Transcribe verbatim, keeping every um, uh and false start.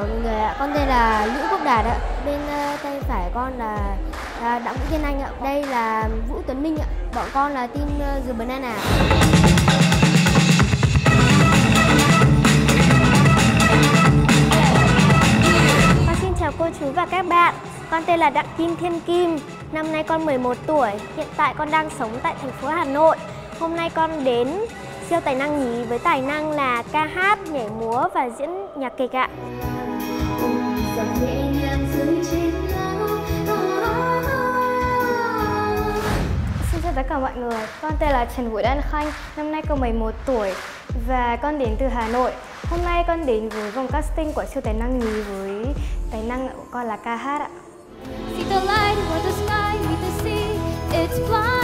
chào mọi người ạ, con tên là Lữ Quốc Đạt ạ. Bên uh, tay phải con là, là Đặng Vũ Thiên Anh ạ. Đây là Vũ Tuấn Minh ạ. Bọn con là team uh, The Banana. Con xin chào cô chú và các bạn. Con tên là Đặng Kim Thiên Kim. Năm nay con mười một tuổi. Hiện tại con đang sống tại thành phố Hà Nội. Hôm nay con đến Siêu Tài Năng Nhí với tài năng là ca hát, nhảy múa và diễn nhạc kịch ạ. Xin chào tất cả mọi người, con tên là Trần Vũ Đan Khanh, năm nay con mười một tuổi và con đến từ Hà Nội. Hôm nay con đến với vòng casting của Siêu Tài Năng Nhí với tài năng của con là ca hát ạ.